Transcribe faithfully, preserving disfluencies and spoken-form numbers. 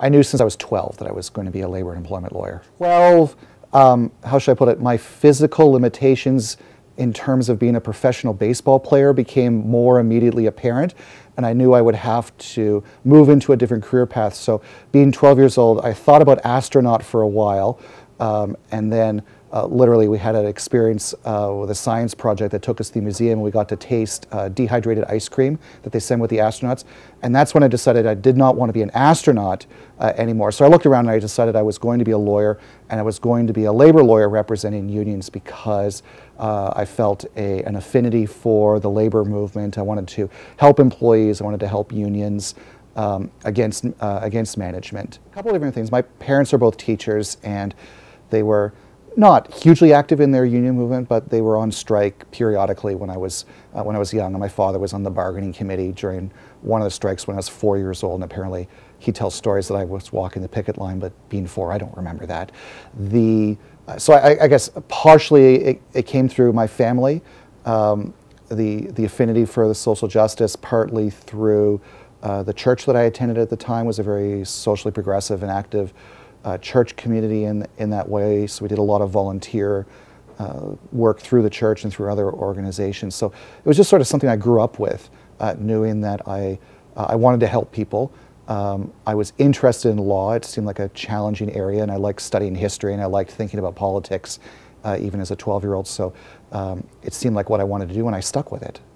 I knew since I was twelve that I was going to be a labor and employment lawyer. Well, um, how should I put it? My physical limitations in terms of being a professional baseball player became more immediately apparent, and I knew I would have to move into a different career path. So being twelve years old, I thought about astronaut for a while, um, and then uh, literally we had an experience uh, with a science project that took us to the museum, and we got to taste uh, dehydrated ice cream that they send with the astronauts. And that's when I decided I did not want to be an astronaut uh, anymore. So I looked around and I decided I was going to be a lawyer, and I was going to be a labor lawyer representing unions, because Uh, I felt a, an affinity for the labor movement. I wanted to help employees. I wanted to help unions um, against, uh, against management. A couple of different things. My parents are both teachers, and they were not hugely active in their union movement, but they were on strike periodically when I was, uh, when I was young. And my father was on the bargaining committee during one of the strikes when I was four years old, and apparently he tells stories that I was walking the picket line, but being four, I don't remember that. The So I, I guess partially it, it came through my family, um, the, the affinity for the social justice, partly through uh, the church that I attended at the time was a very socially progressive and active uh, church community in, in that way. So we did a lot of volunteer uh, work through the church and through other organizations. So it was just sort of something I grew up with, uh, knowing that I, uh, I wanted to help people. Um, I was interested in law. It seemed like a challenging area, and I liked studying history, and I liked thinking about politics, uh, even as a twelve-year-old. So um, it seemed like what I wanted to do, and I stuck with it.